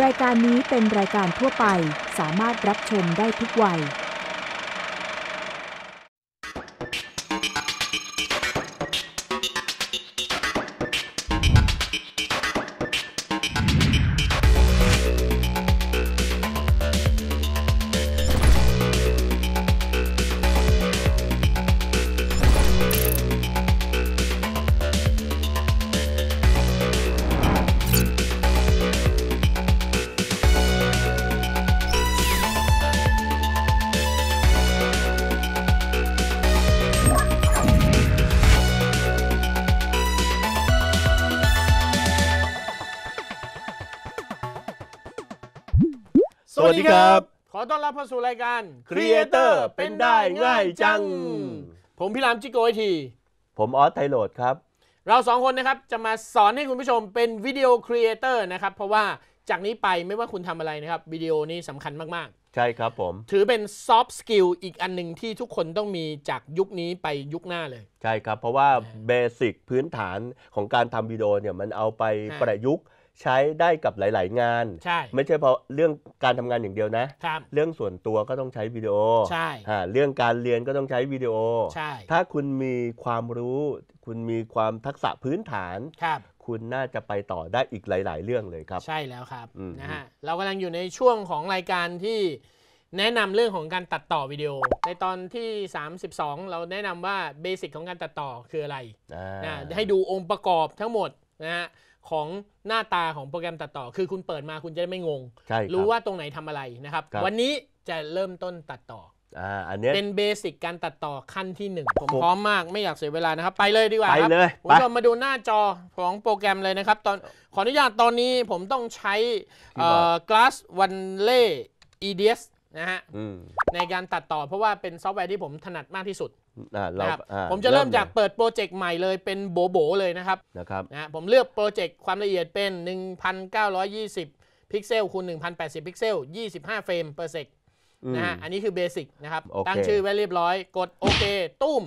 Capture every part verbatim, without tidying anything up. รายการนี้เป็นรายการทั่วไปสามารถรับชมได้ทุกวัยสวัสดีครับขอต้อนรับเข้าสู่รายการครีเอเตอร์เป็นได้ง่ายจังผมพี่รามจิโกวิธีผมออสไทโรดครับเราสองคนนะครับจะมาสอนให้คุณผู้ชมเป็นวิดีโอครีเอเตอร์นะครับเพราะว่าจากนี้ไปไม่ว่าคุณทำอะไรนะครับวิดีโอนี้สำคัญมากๆใช่ครับผมถือเป็นซอฟต์สกิลอีกอันหนึ่งที่ทุกคนต้องมีจากยุคนี้ไปยุคหน้าเลยใช่ครับเพราะว่าเบสิกพื้นฐานของการทำวิดีโอเนี่ยมันเอาไปประยุกต์ใช้ได้กับหลายๆงานใช่ไม่ใช่เพราะเรื่องการทำงานอย่างเดียวนะเรื่องส่วนตัวก็ต้องใช้วิดีโอใช่เรื่องการเรียนก็ต้องใช้วิดีโอใช่ถ้าคุณมีความรู้คุณมีความทักษะพื้นฐานครับคุณน่าจะไปต่อได้อีกหลายๆเรื่องเลยครับใช่แล้วครับนะฮะเรากำลังอยู่ในช่วงของรายการที่แนะนำเรื่องของการตัดต่อวิดีโอในตอนที่สามสิบสองเราแนะนำว่าเบสิกของการตัดต่อคืออะไรนะให้ดูองค์ประกอบทั้งหมดนะฮะของหน้าตาของโปรแกรมตัดต่อคือคุณเปิดมาคุณจะไม่งงรู้ว่าตรงไหนทำอะไรนะครับวันนี้จะเริ่มต้นตัดต่ออันนี้เป็นเบสิกการตัดต่อขั้นที่หนึ่งผมพร้อมมากไม่อยากเสียเวลานะครับไปเลยดีกว่าครับคุณผู้ชมมาดูหน้าจอของโปรแกรมเลยนะครับตอนขออนุญาตตอนนี้ผมต้องใช้ Glass Wanleyอี ดี เอส นะฮะในการตัดต่อเพราะว่าเป็นซอฟต์แวร์ที่ผมถนัดมากที่สุดนะครับผมจะเริ่มจากเปิดโปรเจกต์ใหม่เลยเป็นโบโบเลยนะครับนะครับนะผมเลือกโปรเจกต์ความละเอียดเป็น หนึ่งพันเก้าร้อยยี่สิบ พิกเซลคูณ หนึ่งพันแปดสิบ พิกเซล ยี่สิบห้า เฟรมเปอร์เซกนะฮะอันนี้คือเบสิกนะครับตั้งชื่อไว้เรียบร้อยกดโอเคตุ้ม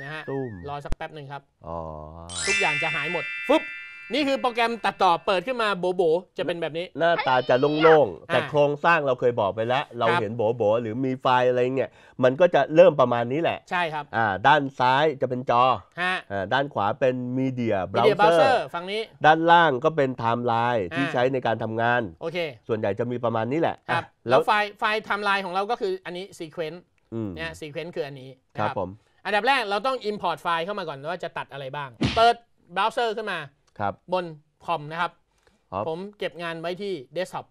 นะฮะรอสักแป๊บหนึ่งครับทุกอย่างจะหายหมดฟึบนี่คือโปรแกรมตัดต่อเปิดขึ้นมาโบโบจะเป็นแบบนี้หน้าตาจะโล่งๆแต่โครงสร้างเราเคยบอกไปแล้วเราเห็นโบโบหรือมีไฟล์อะไรเนี่ยมันก็จะเริ่มประมาณนี้แหละใช่ครับด้านซ้ายจะเป็นจอด้านขวาเป็นมีเดียเบราว์เซอร์ฝั่งนี้ด้านล่างก็เป็นไทม์ไลน์ที่ใช้ในการทำงานโอเคส่วนใหญ่จะมีประมาณนี้แหละแล้วไฟล์ไฟล์ไทม์ไลน์ของเราก็คืออันนี้ซีเควนต์เนี่ยซีเควนต์คืออันนี้ครับผมอันดับแรกเราต้อง import ไฟล์เข้ามาก่อนว่าจะตัดอะไรบ้างเปิดเบราว์เซอร์ขึ้นมาบนคอมนะครับผมเก็บงานไว้ที่เดสก์ท็อป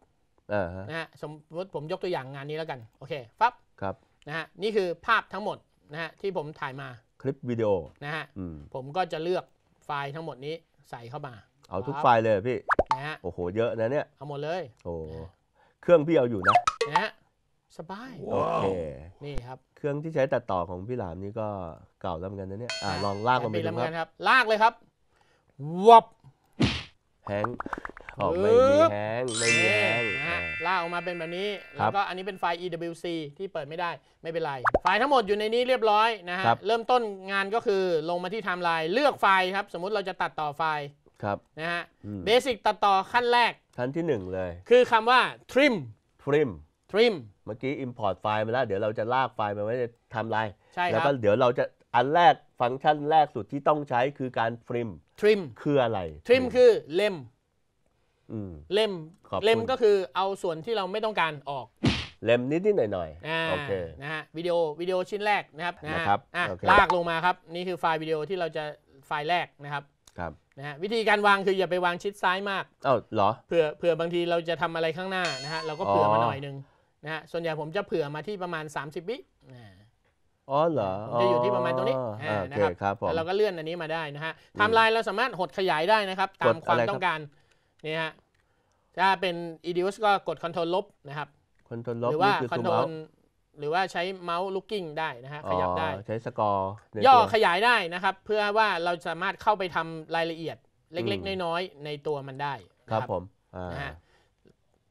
นะฮะสมมติผมยกตัวอย่างงานนี้แล้วกันโอเคฟับนะฮะนี่คือภาพทั้งหมดนะฮะที่ผมถ่ายมาคลิปวิดีโอนะฮะผมก็จะเลือกไฟล์ทั้งหมดนี้ใส่เข้ามาเอาทุกไฟล์เลยพี่นะฮะโอ้โหเยอะนะเนี่ยเอาหมดเลยโอ้เครื่องพี่เอาอยู่นะนะฮะสบายโอเคนี่ครับเครื่องที่ใช้ตัดต่อของพี่หลามนี่ก็เก่าแล้วเหมือนกันนะเนี่ยลองลากลงไปดูครับลากเลยครับวับแห้งออกไม่มีแห้งไม่มีแห้งนะฮะลากออกมาเป็นแบบนี้แล้วก็อันนี้เป็นไฟล์ อี ดับเบิลยู ซี ที่เปิดไม่ได้ไม่เป็นไรไฟล์ทั้งหมดอยู่ในนี้เรียบร้อยนะฮะเริ่มต้นงานก็คือลงมาที่ไทม์ไลน์เลือกไฟล์ครับสมมุติเราจะตัดต่อไฟล์ครับนะฮะเบสิกตัดต่อขั้นแรกขั้นที่หนึ่งเลยคือคำว่า trim trim trim เมื่อกี้ import ไฟล์มาแล้วเดี๋ยวเราจะลากไฟล์มาไว้ในไทม์ไลน์ใช่ครับแล้วก็เดี๋ยวเราจะอันแรกฟังก์ชันแรกสุดที่ต้องใช้คือการทริมทริมคืออะไรทริมคือเล่มเล่มเล่มก็คือเอาส่วนที่เราไม่ต้องการออกเล่มนิดนิดหน่อยหน่อยโอเคนะฮะวิดีโอวิดีโอชิ้นแรกนะครับนะครับลากลงมาครับนี่คือไฟล์วิดีโอที่เราจะไฟล์แรกนะครับครับนะฮะวิธีการวางคืออย่าไปวางชิดซ้ายมากอ้าวเหรอเผื่อเผื่อบางทีเราจะทำอะไรข้างหน้านะฮะเราก็เผื่อมาหน่อยนึงนะฮะส่วนใหญ่ผมจะเผื่อมาที่ประมาณสามสิบวิอ๋อเหรอจะอยู่ที่ประมาณตรงนี้นะครับแล้วเราก็เลื่อนอันนี้มาได้นะฮะไทม์ไลน์เราสามารถหดขยายได้นะครับตามความต้องการนี่ฮะถ้าเป็น อี ดี เอส ก็กด Ctrl ลบนะครับ Ctrl ลบหรือว่า Ctrl หรือว่าใช้เมาส์ลูกกิ้งได้นะฮะขยับได้ใช้สกอร์ย่อขยายได้นะครับเพื่อว่าเราสามารถเข้าไปทำรายละเอียดเล็กๆน้อยๆในตัวมันได้ครับผมนะฮะ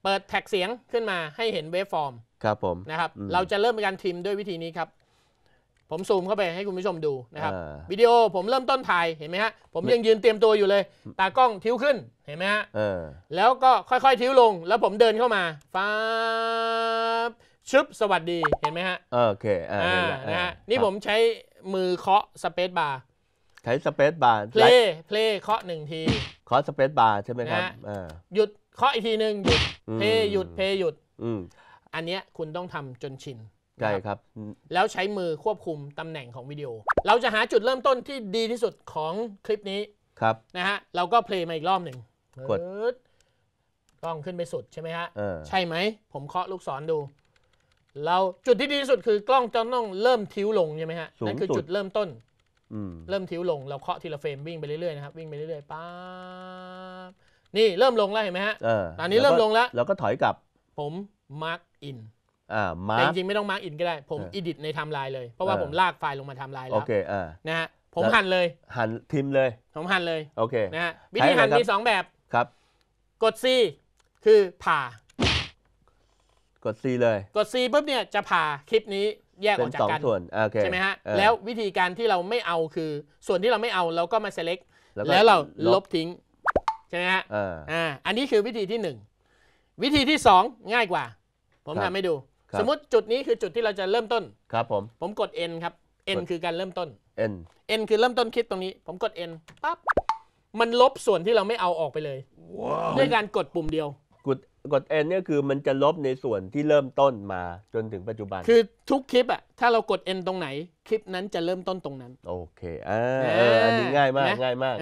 เปิดแท็กเสียงขึ้นมาให้เห็นเวฟฟอร์มครับผมนะครับเราจะเริ่มการทริมด้วยวิธีนี้ครับผมซูมเข้าไปให้คุณผู้ชมดูนะครับวิดีโอผมเริ่มต้นถ่ายเห็นไหมฮะผมยังยืนเตรียมตัวอยู่เลยตากล้องทิ้วขึ้น เห็นไหมฮะแล้วก็ค่อยๆทิ้วลงแล้วผมเดินเข้ามาฟ้าชึบสวัสดีเห็นไหมฮะโอเคอ่านะฮะนี่ผมใช้มือเคาะสเปซบาร์ใช้สเปซบาร์เพลย์เพลย์เคาะหนึ่งทีเคาะสเปซบาร์ใช่ไหมครับหยุดเคาะอีกทีหนึ่งหยุดเพลย์หยุดเพลย์หยุดอันเนี้ยคุณต้องทำจนชินใช่ครับแล้วใช้มือควบคุมตำแหน่งของวิดีโอเราจะหาจุดเริ่มต้นที่ดีที่สุดของคลิปนี้ครับนะฮะเราก็เพลย์มาอีกรอบหนึ่งกดกล้องขึ้นไปสุดใช่ไหมฮะใช่ไหมผมเคาะลูกศรดูเราจุดที่ดีที่สุดคือกล้องจะต้องเริ่มทิ้วลงใช่ไหมฮะนั่นคือจุดเริ่มต้นเริ่มทิ้วลงเราเคาะทีละเฟรมวิ่งไปเรื่อยๆนะครับวิ่งไปเรื่อยๆป๊าบนี่เริ่มลงแล้วเห็นไหมฮะตอนนี้เริ่มลงแล้วเราก็ถอยกลับผมมาร์กอินแต่จริงๆไม่ต้องมาร์กอินก็ได้ผมอิดิทในไทม์ไลน์เลยเพราะว่าผมลากไฟล์ลงมาไทม์ไลน์แล้วนะฮะผมหั่นเลยหั่นทิมเลยผมหั่นเลยโอเคนะฮะวิธีหั่นมีสองแบบครับกด C คือผ่ากด C เลยกด C ปุ๊บเนี่ยจะผ่าคลิปนี้แยกออกจากกันใช่ไหมฮะแล้ววิธีการที่เราไม่เอาคือส่วนที่เราไม่เอาเราก็มา select แล้วเราลบทิ้งใช่ไหมฮะอ่าอันนี้คือวิธีที่หนึ่งวิธีที่สองง่ายกว่าผมทำให้ดูสมมติจุดนี้คือจุดที่เราจะเริ่มต้นครับผมผมกด N ครับ N คือการเริ่มต้น N N คือเริ่มต้นคลิปตรงนี้ผมกด N ปั๊บมันลบส่วนที่เราไม่เอาออกไปเลยด้วยการกดปุ่มเดียวกดกด N เนี่ยคือมันจะลบในส่วนที่เริ่มต้นมาจนถึงปัจจุบันคือทุกคลิปอ่ะถ้าเรากด N ตรงไหนคลิปนั้นจะเริ่มต้นตรงนั้นโอเคอ่าอันนี้ง่ายมากง่ายมาก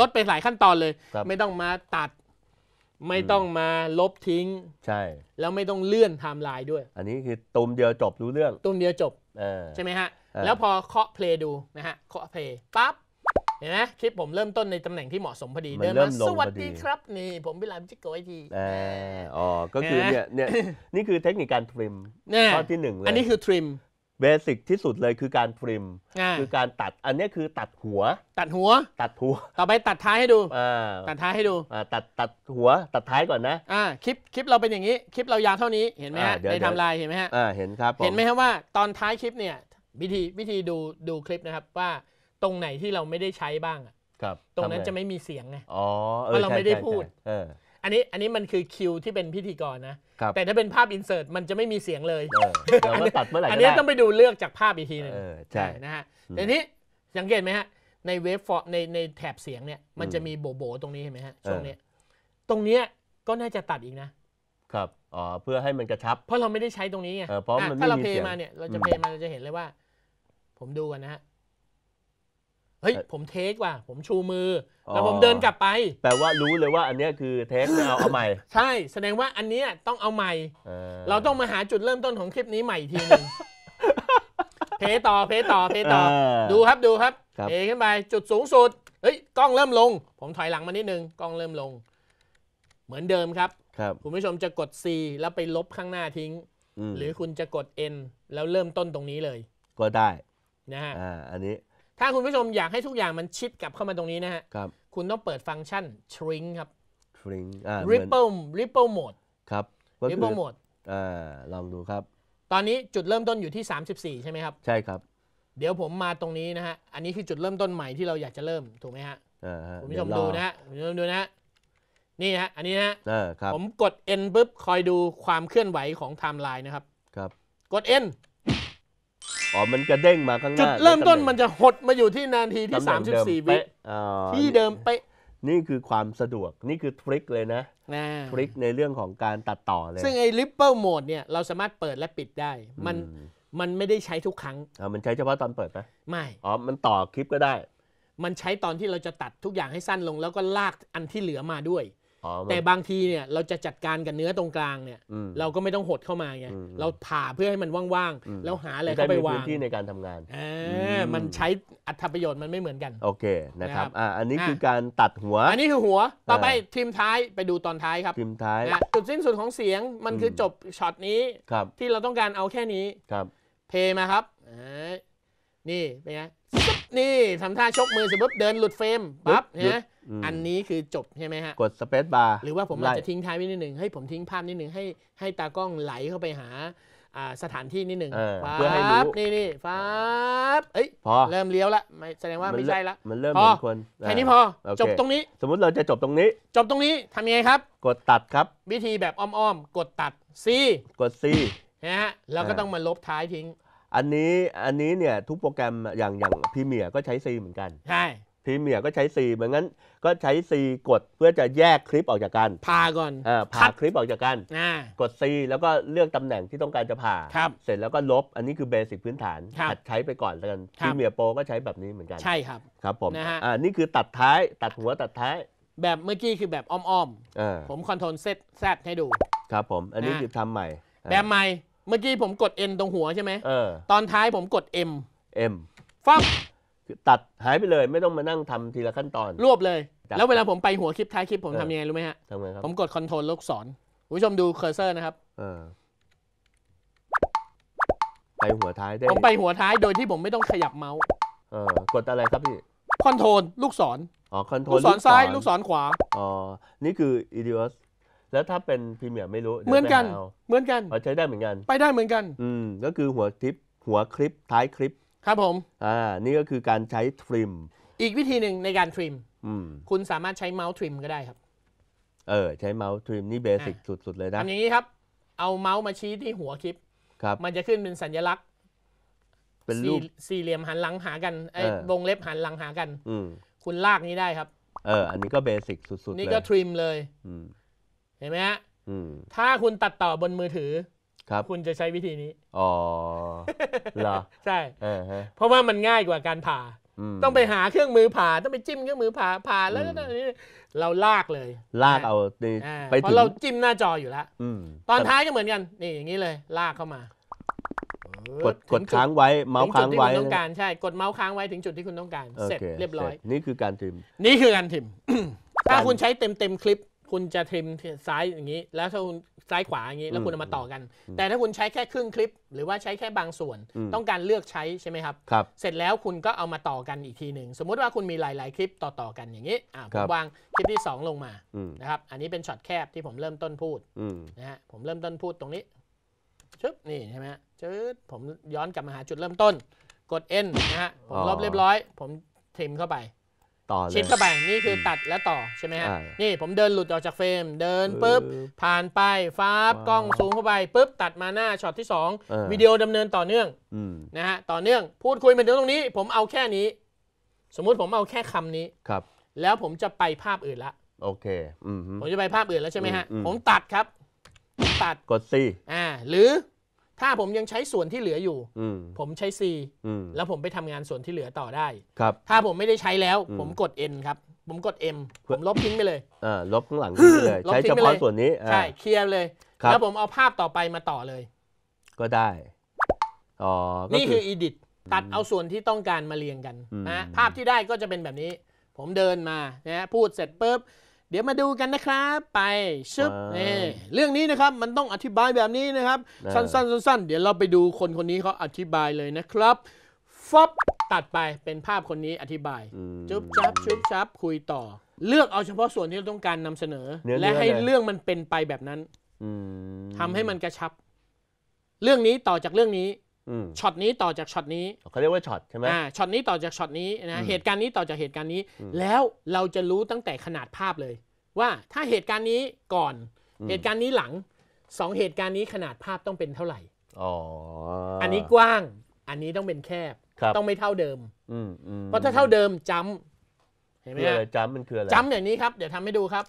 ลดไปหลายขั้นตอนเลยไม่ต้องมาตัดไม่ต้องมาลบทิ้งใช่แล้วไม่ต้องเลื่อนไทม์ไลน์ด้วยอันนี้คือตุ่มเดียวจบรู้เรื่องตุ่มเดียวจบใช่ไหมฮะแล้วพอเคาะเพลย์ดูนะฮะเคาะเพลย์ปั๊บเห็นไหมคลิปผมเริ่มต้นในตำแหน่งที่เหมาะสมพอดีเดินมาสวัสดีครับนี่ผมพี่ลามจิกโกยทีอ๋อก็คือเนี่ยเนี่ยนี่คือเทคนิคการทริมข้อที่หนึ่งเลยอันนี้คือทริมเบสิกที่สุดเลยคือการทริมคือการตัดอันนี้คือตัดหัวตัดหัวตัดหัวต่อไปตัดท้ายให้ดูตัดท้ายให้ดูตัดตัดหัวตัดท้ายก่อนนะคลิปคลิปเราเป็นอย่างนี้คลิปเรายาวเท่านี้เห็นไหมฮะในไทม์ไลน์เห็นไหมฮะเห็นครับเห็นไหมครับว่าตอนท้ายคลิปเนี่ยวิธีวิธีดูดูคลิปนะครับว่าตรงไหนที่เราไม่ได้ใช้บ้างครับตรงนั้นจะไม่มีเสียงไงเพราะเราไม่ได้พูดอันนี้อันนี้มันคือคิวที่เป็นพิธีกรนะแต่ถ้าเป็นภาพอินเสิร์ตมันจะไม่มีเสียงเลยเราก็ตัดเมื่อไหร่อันนี้ต้องไปดูเลือกจากภาพอีกทีหนึ่งใช่นะฮะแต่นี้สังเกตไหมฮะในเวฟฟอร์ในในแถบเสียงเนี่ยมันจะมีโบโบตรงนี้เห็นไหมฮะช่วงนี้ตรงนี้ก็น่าจะตัดอีกนะครับอ๋อเพื่อให้มันกระชับเพราะเราไม่ได้ใช้ตรงนี้ไงถ้าเราเพลย์มาเนี่ยเราจะเพลย์มาเราจะเห็นเลยว่าผมดูกันนะฮะเฮ้ยผมเทคว่ะผมชูมือแล้วผมเดินกลับไปแปลว่ารู้เลยว่าอันนี้คือเทคไม่เอาเอาใหม่ใช่แสดงว่าอันนี้ต้องเอาใหม่เราต้องมาหาจุดเริ่มต้นของคลิปนี้ใหม่ทีหนึ่งเพย์ต่อเพย์ต่อเพย์ต่อดูครับดูครับเพย์ขึ้นไปจุดสูงสุดเฮ้ยกล้องเริ่มลงผมถอยหลังมานิดนึงกล้องเริ่มลงเหมือนเดิมครับคุณผู้ชมจะกด C แล้วไปลบข้างหน้าทิ้งหรือคุณจะกด N แล้วเริ่มต้นตรงนี้เลยก็ได้นะฮะอันนี้ถ้าคุณผู้ชมอยากให้ทุกอย่างมันชิดกลับเข้ามาตรงนี้นะฮะครับคุณต้องเปิดฟังก์ชัน shrink ครับ shrink ripple ripple mode ครับ ripple mode อ่าลองดูครับตอนนี้จุดเริ่มต้นอยู่ที่สามสิบสี่ใช่ไหมครับใช่ครับเดี๋ยวผมมาตรงนี้นะฮะอันนี้คือจุดเริ่มต้นใหม่ที่เราอยากจะเริ่มถูกไหมฮะคุณผู้ชมดูนะฮะคุณผู้ชมดูนะฮะนี่ฮะอันนี้นะผมกด N ปุ๊บคอยดูความเคลื่อนไหวของไทม์ไลน์นะครับครับกด Nอ๋อมันกระเด้งมาข้างหน้าจุดเริ่มต้นมันจะหดมาอยู่ที่นาทีที่สามสิบสี่วิที่เดิมไปนี่คือความสะดวกนี่คือทริคเลยนะทริคในเรื่องของการตัดต่อเลยซึ่งไอ้ Ripple Mode เนี่ยเราสามารถเปิดและปิดได้มันมันไม่ได้ใช้ทุกครั้งอ๋อมันใช้เฉพาะตอนเปิดไหมไม่อ๋อมันต่อคลิปก็ได้มันใช้ตอนที่เราจะตัดทุกอย่างให้สั้นลงแล้วก็ลากอันที่เหลือมาด้วยแต่บางทีเนี่ยเราจะจัดการกับเนื้อตรงกลางเนี่ยเราก็ไม่ต้องหดเข้ามาไงเราผ่าเพื่อให้มันว่างๆแล้วหาอะไรเข้าไปวางที่ในการทำงานมันใช้อรรถประโยชน์มันไม่เหมือนกันโอเคนะครับอันนี้คือการตัดหัวอันนี้คือหัวต่อไปทีมท้ายไปดูตอนท้ายครับทีมท้ายจุดสิ้นสุดของเสียงมันคือจบช็อตนี้ที่เราต้องการเอาแค่นี้ครับเพลย์มาครับนี่เป็นไงนี่ทำท่าชกมือเสร็จปุ๊บเดินหลุดเฟรมปั๊บนะอันนี้คือจบใช่ไหมฮะกดสเปซบาร์หรือว่าผมอาจจะทิ้งท้ายนิดนึงให้ผมทิ้งภาพนิดนึงให้ให้ตากล้องไหลเข้าไปหา สถานที่นิดหนึ่งเพื่อให้รู้นี่นี่ฟ้าเอ้ยพอเริ่มเลี้ยวละไม่แสดงว่าไม่ใช่ละมันเริ่มเหมือนคนแค่นี้พอจบตรงนี้สมมุติเราจะจบตรงนี้จบตรงนี้ทำยังไงครับกดตัดครับวิธีแบบอ้อมๆกดตัด C กด C นะฮะแล้วก็ต้องมาลบท้ายทิ้งอันนี้อันนี้เนี่ยทุกโปรแกรมอย่างอย่างพรีเมียร์ก็ใช้ C เหมือนกันใช่พรีเมียร์ก็ใช้ C เหมือนงั้นก็ใช้ C กดเพื่อจะแยกคลิปออกจากกันผ่าก่อนอ่าผ่าคลิปออกจากกันกด C แล้วก็เลือกตำแหน่งที่ต้องการจะผ่าเสร็จแล้วก็ลบอันนี้คือเบสิกพื้นฐานหัดใช้ไปก่อนแล้วกันพรีเมียร์โปรก็ใช้แบบนี้เหมือนกันใช่ครับครับผมอ่านี่คือตัดท้ายตัดหัวตัดท้ายแบบเมื่อกี้คือแบบอ้อมๆผมคอนโทรลเซตแซดให้ดูครับผมอันนี้คือทำใหม่แบบใหม่เมื่อกี้ผมกด N ตรงหัวใช่ไหมเออตอนท้ายผมกด M M ฟับตัดหายไปเลยไม่ต้องมานั่งทำทีละขั้นตอนรวบเลยแล้วเวลาผมไปหัวคลิปท้ายคลิปผมทำยังไงรู้ไหมฮะทำไงครับผมกดคอนโทรลลูกศรคุณผู้ชมดูเคอร์เซอร์นะครับเออไปหัวท้ายได้ผมไปหัวท้ายโดยที่ผมไม่ต้องขยับเมาส์เออกดอะไรครับพี่คอนโทรลลูกศรอ๋อคอนโทรลลูกศรซ้ายลูกศรขวาอ๋อนี่คือ Ediosแล้วถ้าเป็นพรีเมียร์ไม่รู้เหมือนกันเหมือนกันใช้ได้เหมือนกันไปได้เหมือนกันอืมก็คือหัวคลิปหัวคลิปท้ายคลิปครับผมอ่านี่ก็คือการใช้ทริมอีกวิธีหนึ่งในการทริมอืมคุณสามารถใช้เมาส์ทริมก็ได้ครับเออใช้เมาส์ทริมนี่เบสิกสุดๆเลยนะทำอย่างนี้ครับเอาเมาส์มาชี้ที่หัวคลิปครับมันจะขึ้นเป็นสัญลักษณ์เป็นรูปสี่เหลี่ยมหันหลังหากันไอ้วงเล็บหันหลังหากันอืมคุณลากนี้ได้ครับเอออันนี้ก็เบสิกสุดๆเลยนี่ก็ทริมเลยอืมเห็นไหมฮะถ้าคุณตัดต่อบนมือถือครับคุณจะใช้วิธีนี้อ๋อเหรอใช่เพราะว่ามันง่ายกว่าการผ่าต้องไปหาเครื่องมือผ่าต้องไปจิ้มเครื่องมือผ่าผ่าแล้วนี่เราลากเลยลากเอาไปเพราะเราจิ้มหน้าจออยู่แล้วตอนท้ายก็เหมือนกันนี่อย่างนี้เลยลากเข้ามากดกดค้างไว้เมาส์ค้างไว้ต้องการใช่กดเมาส์ค้างไว้ถึงจุดที่คุณต้องการเสร็จเรียบร้อยนี่คือการทริมนี่คือการทริมถ้าคุณใช้เต็มเต็มคลิปคุณจะทริมซ้ายอย่างนี้แล้วถ้าคุณซ้ายขวาอย่างนี้แล้วคุณเอามาต่อกันแต่ถ้าคุณใช้แค่ครึ่งคลิปหรือว่าใช้แค่บางส่วนต้องการเลือกใช้ใช่ไหมครับครับเสร็จแล้วคุณก็เอามาต่อกันอีกทีหนึ่งสมมุติว่าคุณมีหลายๆคลิปต่อๆกันอย่างนี้ผมวางคลิปที่สองลงมานะครับอันนี้เป็นช็อตแคบที่ผมเริ่มต้นพูดนะฮะผมเริ่มต้นพูดตรงนี้ชึบนี่ใช่ไหมฮะจืดผมย้อนกลับมาหาจุดเริ่มต้นกด N นะฮะผมลบเรียบร้อยผมทริมเข้าไปชิดเข้าไปนี่คือตัดและต่อใช่ไหมฮะนี่ผมเดินหลุดออกจากเฟรมเดินปุ๊บผ่านไปฟ้ากล้องซูมเข้าไปปุ๊บตัดมาหน้าช็อตที่สองวิดีโอดำเนินต่อเนื่องนะฮะต่อเนื่องพูดคุยมาถึงตรงนี้ผมเอาแค่นี้สมมุติผมเอาแค่คำนี้ครับแล้วผมจะไปภาพอื่นละโอเคผมจะไปภาพอื่นแล้วใช่ไหมฮะผมตัดครับตัดกด C อ่าหรือถ้าผมยังใช้ส่วนที่เหลืออยู่ผมใช้ C แล้วผมไปทำงานส่วนที่เหลือต่อได้ครับถ้าผมไม่ได้ใช้แล้วผมกด N ครับผมกด M ผมลบทิ้งไปเลยลบข้างหลังทิ้งไปเลยใช้เฉพาะส่วนนี้ใช่เคลียร์เลยแล้วผมเอาภาพต่อไปมาต่อเลยก็ได้อ๋อนี่คือ Edit ตัดเอาส่วนที่ต้องการมาเรียงกันนะภาพที่ได้ก็จะเป็นแบบนี้ผมเดินมานะพูดเสร็จปุ๊บเดี๋ยวมาดูกันนะครับไปชึบนี่เรื่องนี้นะครับมันต้องอธิบายแบบนี้นะครับสั้นๆสั้นๆเดี๋ยวเราไปดูคนคนนี้เขาอธิบายเลยนะครับฟับตัดไปเป็นภาพคนนี้อธิบายจุ๊บจับจุ๊บจับคุยต่อเลือกเอาเฉพาะส่วนที่เราต้องการนำเสนอและให้เรื่องมันเป็นไปแบบนั้นอืทำให้มันกระชับเรื่องนี้ต่อจากเรื่องนี้ช็อตนี้ต่อจากช็อตนี้เขาเรียกว่าช็อตใช่ไหมช็อตนี้ต่อจากช็อตนี้นะเหตุการณ์นี้ต่อจากเหตุการณ์นี้แล้วเราจะรู้ตั้งแต่ขนาดภาพเลยว่าถ้าเหตุการณ์นี้ก่อนเหตุการณ์นี้หลังสองเหตุการณ์นี้ขนาดภาพต้องเป็นเท่าไหร่อ๋ออันนี้กว้างอันนี้ต้องเป็นแคบต้องไม่เท่าเดิมเพราะถ้าเท่าเดิมจัมป์เห็นไหมฮะจัมป์มันคืออะไรจัมป์อย่างนี้ครับเดี๋ยวทำให้ดูครับ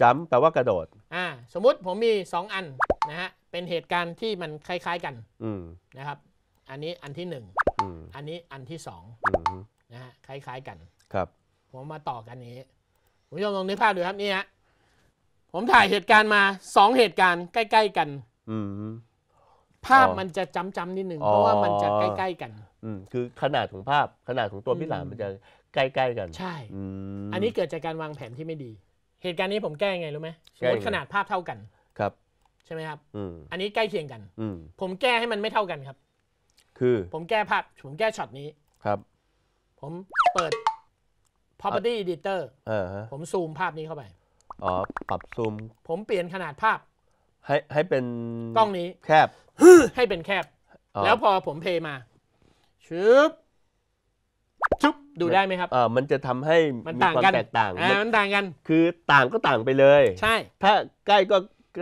จัมป์แปลว่ากระโดดอ่าสมมุติผมมีสองอันนะฮะเป็นเหตุการณ์ที่มันคล้ายๆกันนะครับอันนี้อันที่หนึ่งอันนี้อันที่สองนะฮะคล้ายๆกันครับผมมาต่อกันนี้คุณผู้ชมลองนึกภาพดูครับนี่ฮะผมถ่ายเหตุการณ์มาสองเหตุการณ์ใกล้ๆกันภาพมันจะจำจำนิดหนึ่งเพราะว่ามันจะใกล้ๆกันคือขนาดของภาพขนาดของตัวพี่หลานมันจะใกล้ๆกันใช่อันนี้เกิดจากการวางแผนที่ไม่ดีเหตุการณ์นี้ผมแก้ไงรู้ไหมสมมติขนาดภาพเท่ากันครับใช่ไหมครับอันนี้ใกล้เคียงกันผมแก้ให้มันไม่เท่ากันครับคือผมแก้ภาพผมแก้ช็อตนี้ครับผมเปิด property editor ผมซูมภาพนี้เข้าไปอ๋อปรับซูมผมเปลี่ยนขนาดภาพ ให้ให้เป็นกล้องนี้แคบให้เป็นแคบแล้วพอผมเพลย์มาชึบชุบดูได้ไหมครับเออมันจะทำให้มีความแตกต่างอ่ามันต่างกันคือต่างก็ต่างไปเลยใช่ถ้าใกล้ก็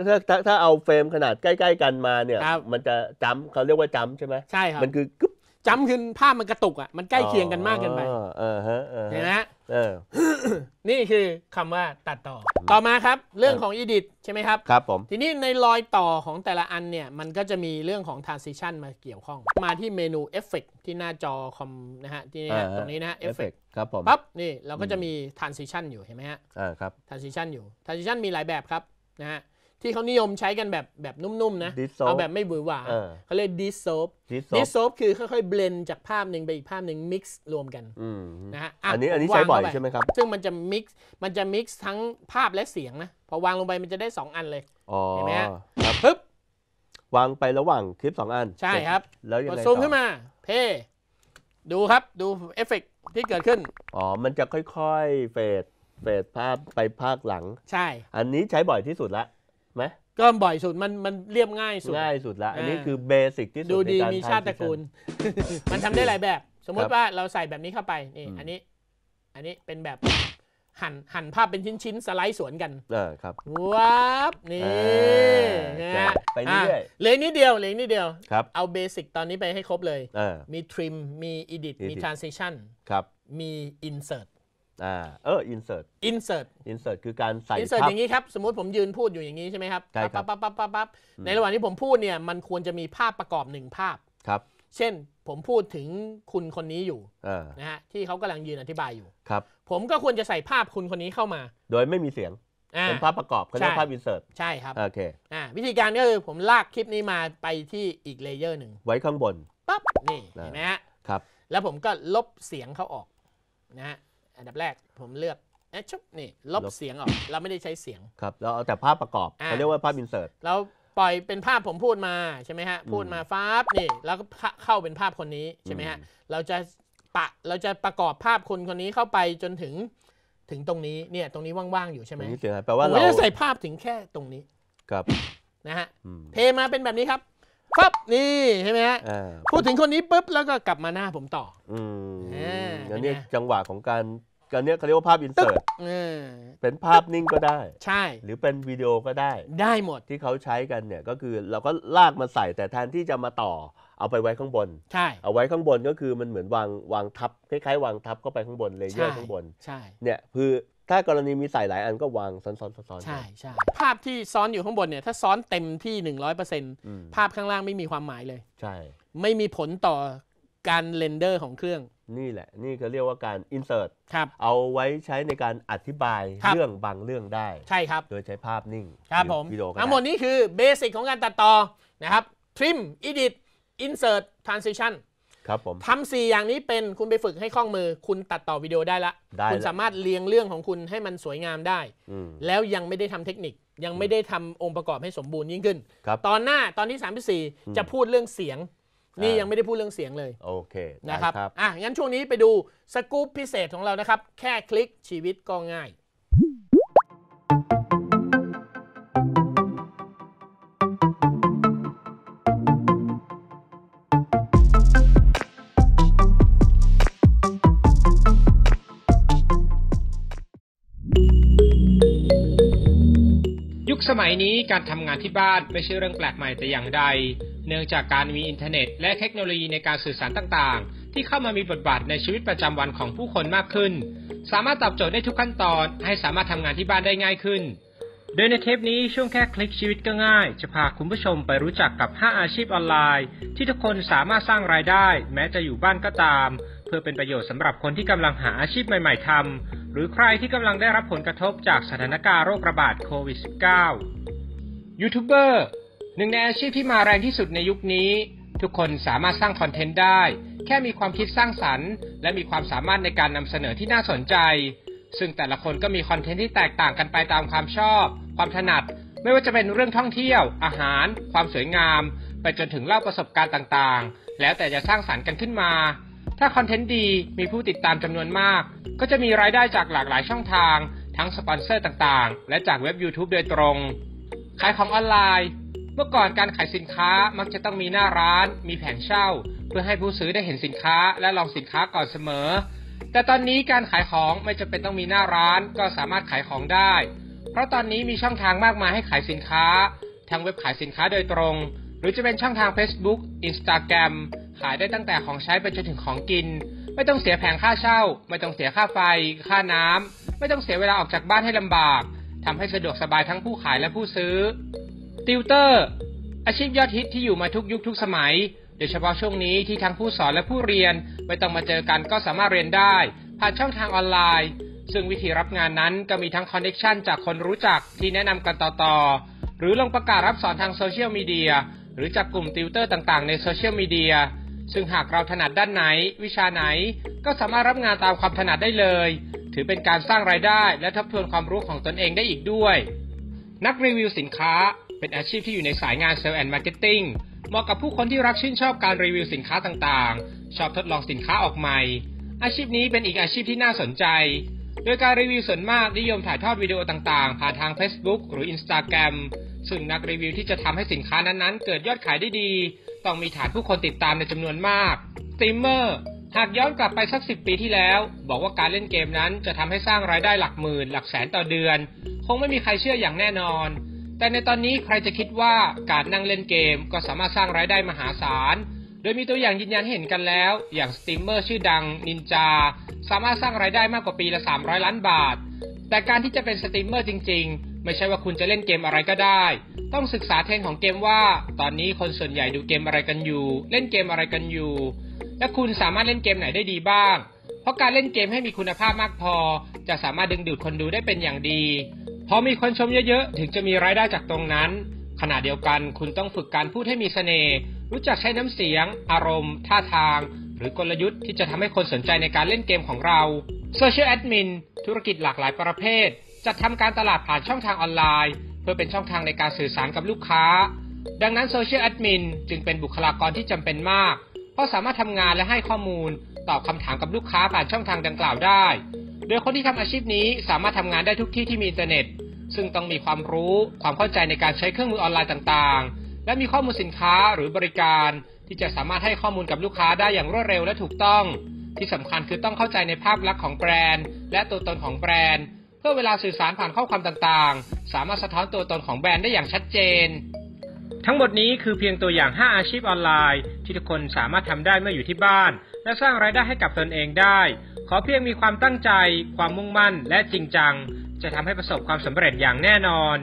ถ้าถ้าเอาเฟรมขนาดใกล้ๆกันมาเนี่ยมันจะจ้ำเขาเรียกว่าจ้ำใช่ไหมใช่ครับมันคือจ้ำคือภาพมันกระตุกอ่ะมันใกล้เคียงกันมากเกินไปเห็นไหมนี่คือคำว่าตัดต่อต่อมาครับเรื่องของ Edit ใช่ไหมครับครับผมทีนี้ในรอยต่อของแต่ละอันเนี่ยมันก็จะมีเรื่องของ Transition มาเกี่ยวข้องมาที่เมนู Effect ที่หน้าจอคอมนะฮะที่ตรงนี้นะ Effect ครับผมปั๊บนี่เราก็จะมี Transition อยู่เห็นไหมฮะอ่าครับ Transition อยู่ Transition มีหลายแบบครับนะฮะที่เขานิยมใช้กันแบบแบบนุ่มๆนะเอาแบบไม่หวือหวาเขาเรียก dissolve dissolve คือค่อยๆเบลนจากภาพหนึ่งไปอีกภาพหนึ่ง mix รวมกันนะฮะอันนี้อันนี้ใช้บ่อยใช่ไหมครับซึ่งมันจะ mix มันจะ mix ทั้งภาพและเสียงนะพอวางลงไปมันจะได้สองอันเลยเห็นไหมฮะปึ๊บวางไประหว่างคลิปสองอันใช่ครับแล้วยังไงซูมขึ้นมาเพ่ดูครับดูเอฟเฟกต์ที่เกิดขึ้นอ๋อมันจะค่อยๆเฟดเฟดภาพไปภาคหลังใช่อันนี้ใช้บ่อยที่สุดละก็บ่อยสุดมันมันเรียบง่ายสุดง่ายสุดละอันนี้คือเบสิกที่สุดดูดีมีชาติตระกูลมันทำได้หลายแบบสมมุติว่าเราใส่แบบนี้เข้าไปนี่อันนี้อันนี้เป็นแบบหั่นหั่นภาพเป็นชิ้นๆสไลด์สวนกันเออครับว้าวนี่นะไปเรื่อยเลยนิดเดียวเลยนิดเดียวครับเอาเบสิกตอนนี้ไปให้ครบเลยมีทริมมีอิดิทมีทรานซิชั่นครับมีอินเสิร์ตอ่าเออ insert insert insert คือการใส่ insert อย่างนี้ครับสมมุติผมยืนพูดอยู่อย่างนี้ใช่ไหมครับปั๊บปั๊บปั๊บปั๊บปั๊บในระหว่างที่ผมพูดเนี่ยมันควรจะมีภาพประกอบหนึ่งภาพครับเช่นผมพูดถึงคุณคนนี้อยู่นะฮะที่เขากำลังยืนอธิบายอยู่ครับผมก็ควรจะใส่ภาพคุณคนนี้เข้ามาโดยไม่มีเสียงเป็นภาพประกอบเขาเรียกภาพ insert ใช่ครับโอเคอ่าวิธีการก็คือผมลากคลิปนี้มาไปที่อีกเลเยอร์หนึ่งไว้ข้างบนปั๊บนี่เห็นไหมฮะครับแล้วผมก็ลบเสียงเขาออกนะฮะอันดับแรกผมเลือกแอชชุบนี่ลบเสียงออกเราไม่ได้ใช้เสียงครับเราเอาแต่ภาพประกอบเขาเรียกว่าภาพอินเสิร์ตเราปล่อยเป็นภาพผมพูดมาใช่ไหมฮะพูดมาฟ้านี่แล้วก็เข้าเป็นภาพคนนี้ใช่ไหมฮะเราจะปะเราจะประกอบภาพคนคนนี้เข้าไปจนถึงถึงตรงนี้เนี่ยตรงนี้ว่างๆอยู่ใช่ไหมแปลว่าเราจะใส่ภาพถึงแค่ตรงนี้ครับนะฮะเทมาเป็นแบบนี้ครับปั๊บนี่ใช่ไหมฮะพูดถึงคนนี้ปุ๊บแล้วก็กลับมาหน้าผมต่ออืมอันนี้จังหวะของการอันนี้เขาเรียกว่าภาพอินเสิร์ตเป็นภาพนิ่งก็ได้ใช่หรือเป็นวิดีโอก็ได้ได้หมดที่เขาใช้กันเนี่ยก็คือเราก็ลากมาใส่แต่แทนที่จะมาต่อเอาไปไว้ข้างบนใช่เอาไว้ข้างบนก็คือมันเหมือนวางวางทับคล้ายๆวางทับก็ไปข้างบนเลเยอร์ข้างบนใช่เนี่ยคือถ้ากรณีมีใส่หลายอันก็วางซ้อนๆซ้อนๆใช่ใช่ภาพที่ซ้อนอยู่ข้างบนเนี่ยถ้าซ้อนเต็มที่ หนึ่งร้อยเปอร์เซ็นต์ ภาพข้างล่างไม่มีความหมายเลยใช่ไม่มีผลต่อการเรนเดอร์ของเครื่องนี่แหละนี่ก็เรียกว่าการ insert ครับเอาไว้ใช้ในการอธิบายเรื่องบางเรื่องได้ใช่ครับโดยใช้ภาพนิ่งครับผมทั้งหมดนี้คือเบสิกของการตัดต่อนะครับ trim edit insert transition ครับผมทำสี่อย่างนี้เป็นคุณไปฝึกให้คล่องมือคุณตัดต่อวิดีโอได้ละคุณสามารถเรียงเรื่องของคุณให้มันสวยงามได้แล้วยังไม่ได้ทำเทคนิคยังไม่ได้ทำองค์ประกอบให้สมบูรณ์ยิ่งขึ้นตอนหน้าตอนที่สามสิบสี่จะพูดเรื่องเสียงนี่ยังไม่ได้พูดเรื่องเสียงเลยโอเคนะครับอ่ะงั้นช่วงนี้ไปดูสกู๊ปพิเศษของเรานะครับแค่คลิกชีวิตก็ง่ายยุคสมัยนี้การทำงานที่บ้านไม่ใช่เรื่องแปลกใหม่แต่อย่างใดเนื่องจากการมีอินเทอร์เน็ตและเทคโนโลยีในการสื่อสารต่างๆที่เข้ามามีบทบาทในชีวิตประจำวันของผู้คนมากขึ้นสามารถตอบโจทย์ได้ทุกขั้นตอนให้สามารถทำงานที่บ้านได้ง่ายขึ้นโดยในเทปนี้ช่วงแค่คลิกชีวิตก็ง่ายจะพาคุณผู้ชมไปรู้จักกับห้าอาชีพออนไลน์ที่ทุกคนสามารถสร้างรายได้แม้จะอยู่บ้านก็ตามเพื่อเป็นประโยชน์สำหรับคนที่กำลังหาอาชีพใหม่ๆทำหรือใครที่กำลังได้รับผลกระทบจากสถานการณ์โรคระบาดโควิด สิบเก้า ยูทูบเบอร์หนึ่งในอาชีพที่มาแรงที่สุดในยุคนี้ทุกคนสามารถสร้างคอนเทนต์ได้แค่มีความคิดสร้างสรรค์และมีความสามารถในการนำเสนอที่น่าสนใจซึ่งแต่ละคนก็มีคอนเทนต์ที่แตกต่างกันไปตามความชอบความถนัดไม่ว่าจะเป็นเรื่องท่องเที่ยวอาหารความสวยงามไปจนถึงเล่าประสบการณ์ต่างๆแล้วแต่จะสร้างสรรค์กันขึ้นมาถ้าคอนเทนต์ดีมีผู้ติดตามจำนวนมากก็จะมีรายได้จากหลากหลายช่องทางทั้งสปอนเซอร์ต่างๆและจากเว็บ YouTube โดยตรง ขายของออนไลน์เมื่อก่อนการขายสินค้ามักจะต้องมีหน้าร้านมีแผงเช่าเพื่อให้ผู้ซื้อได้เห็นสินค้าและลองสินค้าก่อนเสมอแต่ตอนนี้การขายของไม่จำเป็นต้องมีหน้าร้านก็สามารถขายของได้เพราะตอนนี้มีช่องทางมากมายให้ขายสินค้าทั้งเว็บขายสินค้าโดยตรงหรือจะเป็นช่องทาง Facebook Instagram ขายได้ตั้งแต่ของใช้ไปจนถึงของกินไม่ต้องเสียแผงค่าเช่าไม่ต้องเสียค่าไฟค่าน้ำไม่ต้องเสียเวลาออกจากบ้านให้ลำบากทำให้สะดวกสบายทั้งผู้ขายและผู้ซื้อติวเตอร์อาชีพยอดฮิตที่อยู่มาทุกยุคทุกสมัยโดยเฉพาะช่วงนี้ที่ทั้งผู้สอนและผู้เรียนไม่ต้องมาเจอกันก็สามารถเรียนได้ผ่านช่องทางออนไลน์ซึ่งวิธีรับงานนั้นก็มีทั้งคอนเนคชั่นจากคนรู้จักที่แนะนำกันต่อๆหรือลงประกาศรับสอนทางโซเชียลมีเดียหรือจากกลุ่มติวเตอร์ต่างๆในโซเชียลมีเดียซึ่งหากเราถนัดด้านไหนวิชาไหนก็สามารถรับงานตามความถนัดได้เลยถือเป็นการสร้างรายได้และทบทวนความรู้ของตนเองได้อีกด้วยนักรีวิวสินค้าเป็นอาชีพที่อยู่ในสายงานเซลล์แอนด์มาร์เก็ตติ้งเหมาะกับผู้คนที่รักชื่นชอบการรีวิวสินค้าต่างๆชอบทดลองสินค้าออกใหม่อาชีพนี้เป็นอีกอาชีพที่น่าสนใจโดยการรีวิวส่วนมากนิยมถ่ายทอดวิดีโอต่างๆผ่านทาง Facebook หรือ Instagram ซึ่งนักรีวิวที่จะทำให้สินค้านั้นๆเกิดยอดขายได้ดีต้องมีฐานผู้คนติดตามในจำนวนมากสตรีมเมอร์หากย้อนกลับไปสักสิบปีที่แล้วบอกว่าการเล่นเกมนั้นจะทำให้สร้างรายได้หลักหมื่นหลักแสนต่อเดือนคงไม่มีใครเชื่ออย่างแน่นอนแต่ในตอนนี้ใครจะคิดว่าการนั่งเล่นเกมก็สามารถสร้างรายได้มหาศาลโดยมีตัวอย่างยืนยันเห็นกันแล้วอย่างสตรีมเมอร์ชื่อดังนินจาสามารถสร้างรายได้มากกว่าปีละสามร้อยล้านบาทแต่การที่จะเป็นสตรีมเมอร์จริงๆไม่ใช่ว่าคุณจะเล่นเกมอะไรก็ได้ต้องศึกษาเทรนด์ของเกมว่าตอนนี้คนส่วนใหญ่ดูเกมอะไรกันอยู่เล่นเกมอะไรกันอยู่และคุณสามารถเล่นเกมไหนได้ดีบ้างเพราะการเล่นเกมให้มีคุณภาพมากพอจะสามารถดึงดูดคนดูได้เป็นอย่างดีพอมีคนชมเยอะๆถึงจะมีรายได้จากตรงนั้นขณะเดียวกันคุณต้องฝึกการพูดให้มีเสน่ห์รู้จักใช้น้ำเสียงอารมณ์ท่าทางหรือกลยุทธ์ที่จะทำให้คนสนใจในการเล่นเกมของเราโซเชียลแอดมินธุรกิจหลากหลายประเภทจัดทำการตลาดผ่านช่องทางออนไลน์เพื่อเป็นช่องทางในการสื่อสารกับลูกค้าดังนั้นโซเชียลแอดมินจึงเป็นบุคลากรที่จำเป็นมากเพราะสามารถทำงานและให้ข้อมูลตอบคำถามกับลูกค้าผ่านช่องทางดังกล่าวได้โดยคนที่ทำอาชีพนี้สามารถทำงานได้ทุกที่ที่มีอินเทอร์เน็ตซึ่งต้องมีความรู้ความเข้าใจในการใช้เครื่องมือออนไลน์ต่างๆและมีข้อมูลสินค้าหรือบริการที่จะสามารถให้ข้อมูลกับลูกค้าได้อย่างรวดเร็วและถูกต้องที่สำคัญคือต้องเข้าใจในภาพลักษณ์ของแบรนด์และตัวตนของแบรนด์เพื่อเวลาสื่อสารผ่านข้อความต่างๆสามารถสะท้อนตัวตนของแบรนด์ได้อย่างชัดเจนทั้งหมดนี้คือเพียงตัวอย่างห้าอาชีพออนไลน์ที่ทุกคนสามารถทำได้เมื่ออยู่ที่บ้านและสร้างรายได้ให้กับตนเองได้ขอเพียงมีความตั้งใจความมุ่งมั่นและจริงจังจะทำให้ประสบความสำเร็จอย่างแน่นอน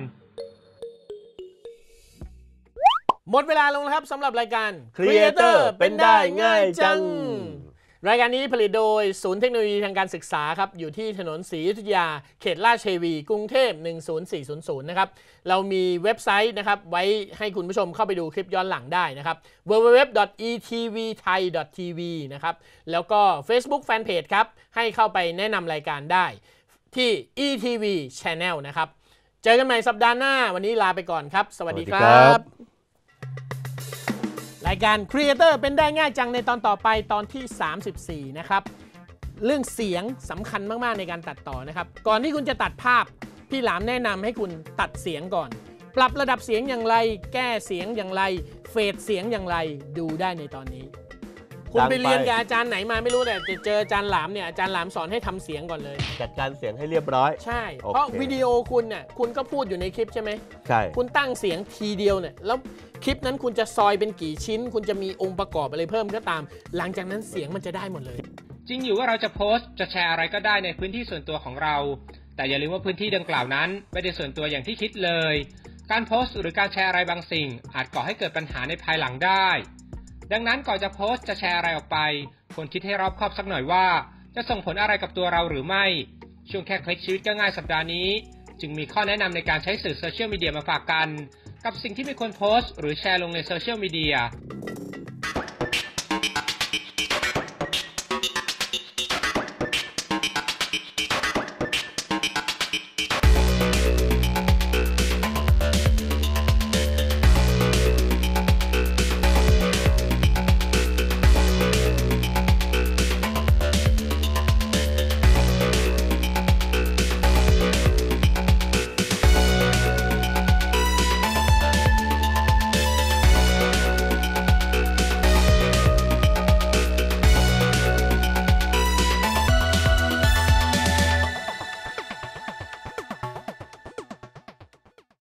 หมดเวลาลงแล้วครับสำหรับรายการ Creator เป็นได้ง่ายจังรายการนี้ผลิตโดยศูนย์เทคโนโลยีทางการศึกษาครับอยู่ที่ถนนศรีอยุธยาเขตราชเทวีกรุงเทพหนึ่งศูนย์สี่ศูนย์ศูนย์นะครับเรามีเว็บไซต์นะครับไว้ให้คุณผู้ชมเข้าไปดูคลิปย้อนหลังได้นะครับ ดับเบิลยู ดับเบิลยู ดับเบิลยู ดอท อี ที วี ไทย ดอท ที วี นะครับแล้วก็ Facebook Fanpage ครับให้เข้าไปแนะนำรายการได้ที่ อี ที วี Channel นะครับเจอกันใหม่สัปดาห์หน้าวันนี้ลาไปก่อนครับสวัสดีครับรายการ Creator เป็นได้ง่ายจังในตอนต่อไปตอนที่สามสิบสี่นะครับเรื่องเสียงสำคัญมากๆในการตัดต่อนะครับก่อนที่คุณจะตัดภาพพี่หลามแนะนำให้คุณตัดเสียงก่อนปรับระดับเสียงอย่างไรแก้เสียงอย่างไรเฟดเสียงอย่างไรดูได้ในตอนนี้คุณไปเรียนกับอาจารย์ไหนมาไม่รู้แต่จะเจออาจารย์หลามเนี่ยอาจารย์หลามสอนให้ทำเสียงก่อนเลยจัดการเสียงให้เรียบร้อยใช่เพราะวิดีโอคุณเนี่ยคุณก็พูดอยู่ในคลิปใช่ไหมใช่คุณตั้งเสียงทีเดียวเนี่ยแล้วคลิปนั้นคุณจะซอยเป็นกี่ชิ้นคุณจะมีองค์ประกอบอะไรเพิ่มก็ตามหลังจากนั้นเสียงมันจะได้หมดเลยจริงอยู่ว่าเราจะโพสต์จะแชร์อะไรก็ได้ในพื้นที่ส่วนตัวของเราแต่อย่าลืมว่าพื้นที่ดังกล่าวนั้นไม่ได้ส่วนตัวอย่างที่คิดเลยการโพสต์หรือการแชร์อะไรบางสิ่งอาจก่อให้เกิดปัญหาในภายหลังได้ดังนั้นก่อนจะโพสต์จะแชร์อะไรออกไปควรคิดให้รอบคอบสักหน่อยว่าจะส่งผลอะไรกับตัวเราหรือไม่ช่วงแค่คลิกชีวิตก็ง่ายสัปดาห์นี้จึงมีข้อแนะนำในการใช้สื่อโซเชียลมีเดียมาฝากกันกับสิ่งที่ไม่ควรโพสต์หรือแชร์ลงในโซเชียลมีเดีย